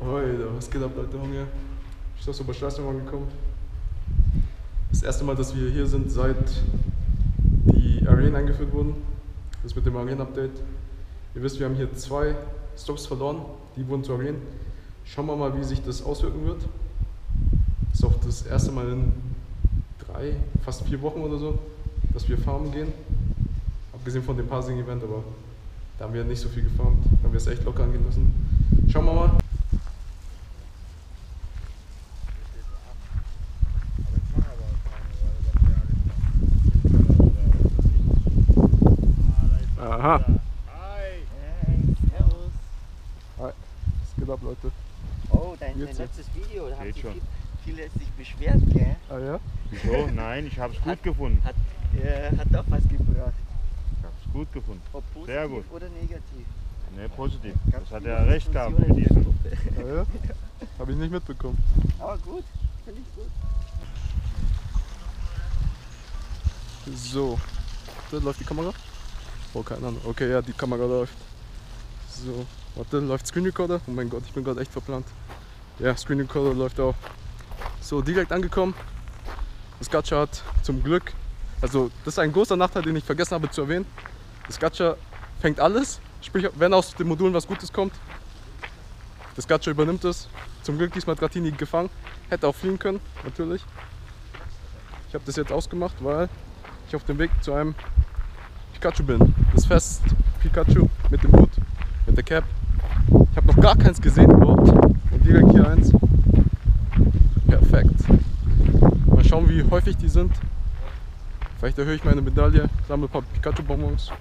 Alter, was geht ab, Leute, Hunger? Ich bin aus Oberschleißheim gekommen. Das erste Mal, dass wir hier sind, seit die Arenen eingeführt wurden. Das mit dem Arenen-Update. Ihr wisst, wir haben hier 2 Stops verloren, die wurden zu Arenen. Schauen wir mal, wie sich das auswirken wird. Das ist auch das erste Mal in 3, fast 4 Wochen oder so, dass wir farmen gehen. Abgesehen von dem Parsing-Event, aber da haben wir nicht so viel gefarmt. Da haben wir es echt locker angehen lassen. Schauen wir mal. Aha. Hi. Servus. Hi. Was geht ab, Leute? Oh, dein letztes Video, da haben sich viele sich beschwert, gell? Ah ja? Wieso? Nein, ich hab's gut gefunden. Hat doch was gebracht. Ich hab's gut gefunden. Ob positiv sehr gut. Oder negativ? Ne, positiv. Das hat er recht gehabt mit dir. Ah ja? Hab ich nicht mitbekommen. Aber gut, finde ich gut. So. Da läuft die Kamera. Oh, keine Ahnung. Okay, ja, die Kamera läuft. So, warte, läuft Screen Recorder? Oh mein Gott, ich bin gerade echt verplant. Ja, Screen Recorder läuft auch. So, direkt angekommen. Das Gacha hat zum Glück, also das ist ein großer Nachteil, den ich vergessen habe zu erwähnen. Das Gacha fängt alles, sprich, wenn aus den Modulen was Gutes kommt, das Gacha übernimmt es. Zum Glück diesmal hat Dratini gefangen. Hätte auch fliehen können, natürlich. Ich habe das jetzt ausgemacht, weil ich auf dem Weg zu einem Pikachu bin. Das Fest Pikachu mit dem Hut, mit der Cap. Ich habe noch gar keins gesehen überhaupt und direkt hier eins. Perfekt. Mal schauen, wie häufig die sind. Vielleicht erhöhe ich meine Medaille, sammle ein paar Pikachu-Bonbons.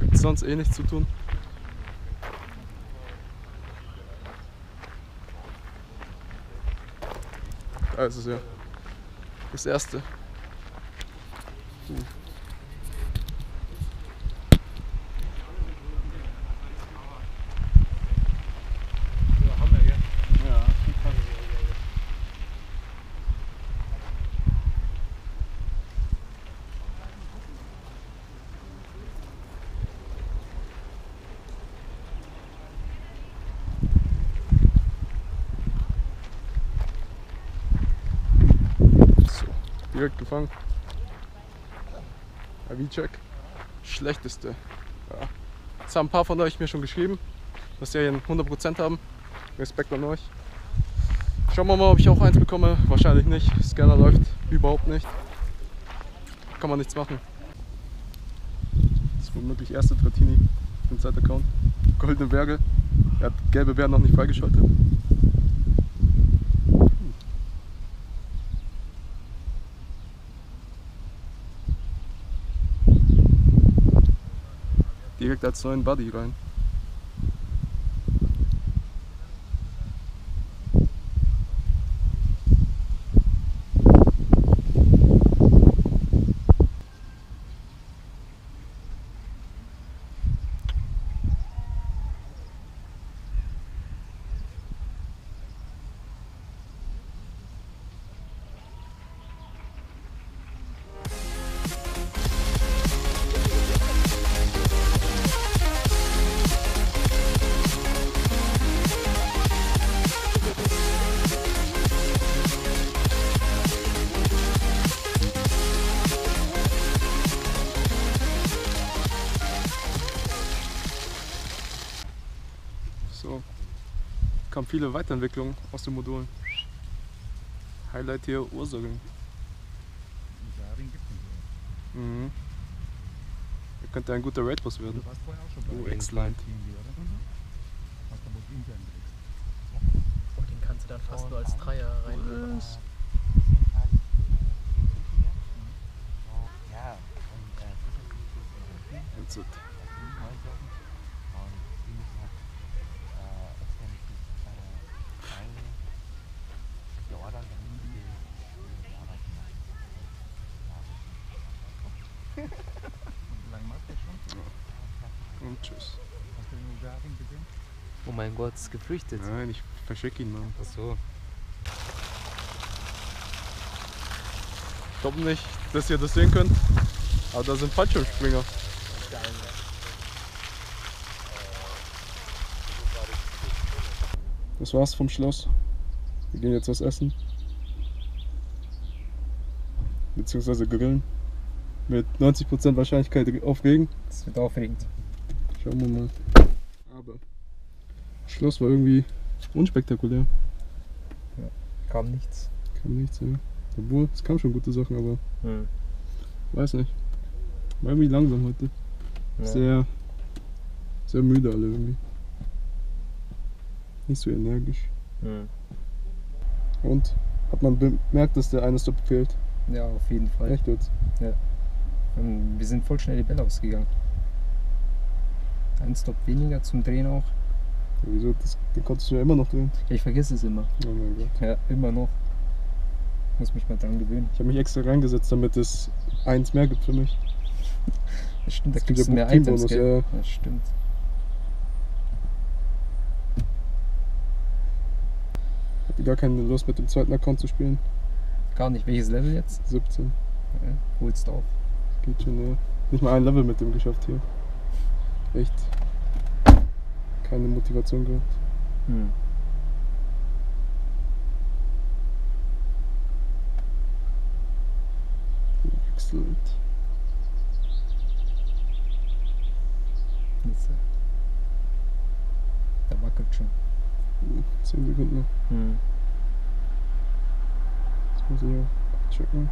Gibt es sonst eh nichts zu tun. Da ist es ja. Das erste. Direkt gefangen. Avicek. Schlechteste. Ja. Das haben ein paar von euch mir schon geschrieben, dass ihr hier 100% haben. Respekt an euch. Schauen wir mal, ob ich auch eins bekomme. Wahrscheinlich nicht. Scanner läuft überhaupt nicht. Kann man nichts machen. Das ist womöglich erste Dratini. Inside-Account. Goldene Berge. Er hat gelbe Bären noch nicht freigeschaltet. Direkt als neuen Buddy rein. Kamen viele Weiterentwicklungen aus den Modulen. Highlight hier Ursaring. Mhm. Da könnte ein guter Raid-Boss werden. Du warst vorher auch schon bei X-Line. Und den kannst du dann fast nur als Dreier rein. Ja. Und tschüss. Hast du den Ugarin gesehen? Oh mein Gott, ist geflüchtet. Nein, ich verschicke ihn, Mann. Ach so. Ich glaube nicht, dass ihr das sehen könnt, aber da sind Fallschirmspringer. Das war's vom Schloss. Wir gehen jetzt was essen. Beziehungsweise grillen. Mit 90% Wahrscheinlichkeit auf Regen. Das wird aufregend. Schauen wir mal. Aber das Schloss war irgendwie unspektakulär. Ja, kam nichts. Kam nichts, ja. Obwohl, es kamen schon gute Sachen, aber weiß nicht. War irgendwie langsam heute. Ja. Sehr, sehr müde alle irgendwie. Nicht so energisch. Und hat man bemerkt, dass der eine Stop fehlt? Ja, auf jeden Fall. Echt jetzt? Ja. Wir sind voll schnell die Bälle ausgegangen. Ein Stop weniger zum Drehen auch. Ja, wieso? Den konntest du ja immer noch drehen. Ja, ich vergesse es immer. Oh mein Gott. Ja, immer noch. Ich muss mich mal dran gewöhnen. Ich habe mich extra reingesetzt, damit es eins mehr gibt für mich. Das stimmt, da kriegst du mehr Items, gell? Ja, das stimmt. Ich hatte gar keine Lust mit dem zweiten Account zu spielen. Gar nicht. Welches Level jetzt? 17. Ja, holst auf. Geht schon, ja. Nicht mal ein Level mit dem geschafft hier. Echt. Keine Motivation gehabt. Excellent. Da wackelt schon. 10 Sekunden noch. Jetzt muss ich ja checken.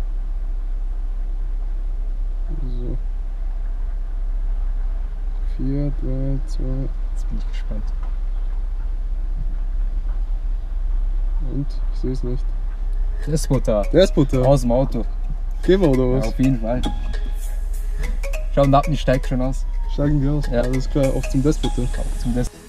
So. 4, 3, 2. Jetzt bin ich gespannt. Und? Ich sehe es nicht. Despotar. Despotar. Aus dem Auto. Gehen wir oder was? Ja, auf jeden Fall. Schau, der Abend steigt schon aus. Steigen wir aus? Ja. Alles klar, auf zum Despotar. Auf zum Despotar.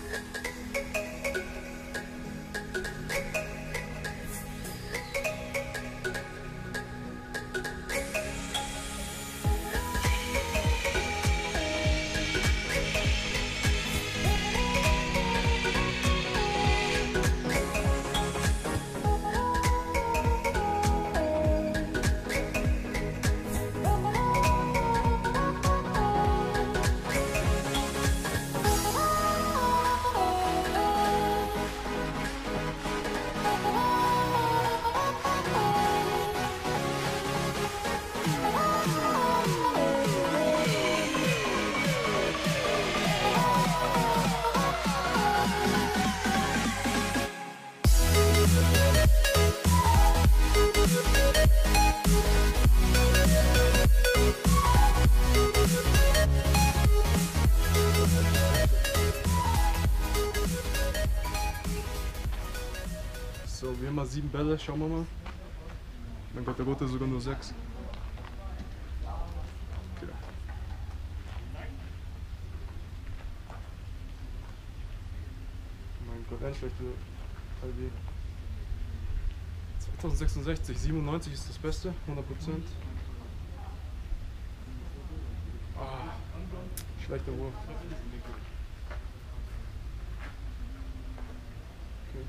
So, wir haben mal 7 Bälle, schauen wir mal. Mein Gott, der Rote sogar nur 6. Okay. Mein Gott, ein schlechter LB. 2066, 97 ist das Beste, 100%. Ah, schlechter Wurf. Okay.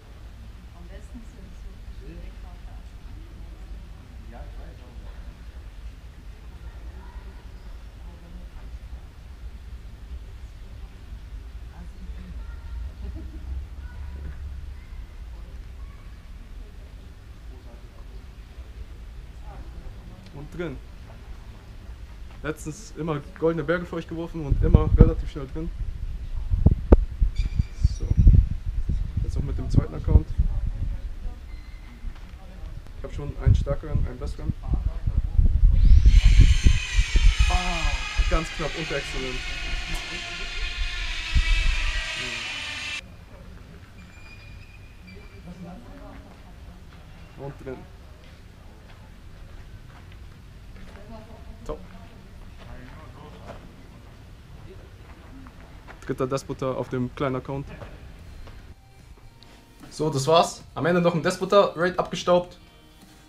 Und drin. Letztens immer goldene Berge für euch geworfen und immer relativ schnell drin. So. Jetzt auch mit dem zweiten Account. Ich habe schon einen stärkeren, einen besseren. Ah, ganz knapp und exzellent. Und drin. Top. Dritter Despotar auf dem kleinen Account. So, das war's. Am Ende noch ein Despotar-Raid abgestaubt.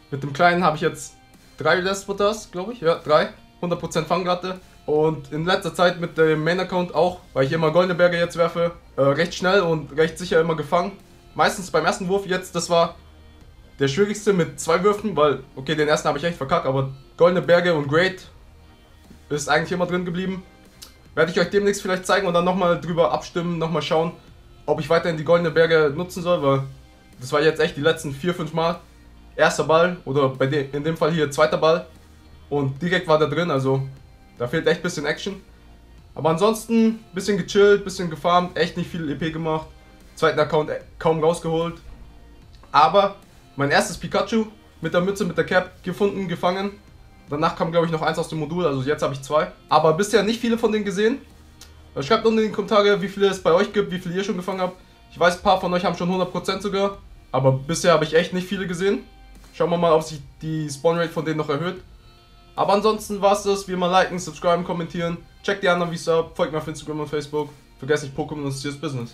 Mit dem Kleinen habe ich jetzt 3 Despotars, glaube ich. Ja, 3. 100% Fangrate. Und in letzter Zeit mit dem Main-Account auch, weil ich immer goldene Berge jetzt werfe, recht schnell und recht sicher immer gefangen. Meistens beim ersten Wurf jetzt, das war der schwierigste mit 2 Würfen, weil, okay, den ersten habe ich echt verkackt, aber goldene Berge und Great ist eigentlich immer drin geblieben. Werde ich euch demnächst vielleicht zeigen und dann nochmal drüber abstimmen, nochmal schauen, ob ich weiterhin die goldene Berge nutzen soll, weil das war jetzt echt die letzten 4-5 Mal erster Ball oder bei in dem Fall hier zweiter Ball und direkt war da drin, also da fehlt echt ein bisschen Action. Aber ansonsten ein bisschen gechillt, ein bisschen gefarmt, echt nicht viel EP gemacht, zweiten Account kaum rausgeholt. Aber mein erstes Pikachu mit der Mütze, mit der Cap gefunden, gefangen. Danach kam glaube ich noch eins aus dem Modul, also jetzt habe ich 2. Aber bisher nicht viele von denen gesehen. Schreibt unten in die Kommentare, wie viele es bei euch gibt, wie viele ihr schon gefangen habt. Ich weiß, ein paar von euch haben schon 100% sogar, aber bisher habe ich echt nicht viele gesehen. Schauen wir mal, ob sich die Spawnrate von denen noch erhöht. Aber ansonsten war es das. Wie immer liken, subscriben, kommentieren. Checkt die anderen Videos ab, folgt mir auf Instagram und Facebook. Vergesst nicht Pokémon und Serious Business.